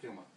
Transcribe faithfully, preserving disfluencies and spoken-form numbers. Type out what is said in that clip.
firma.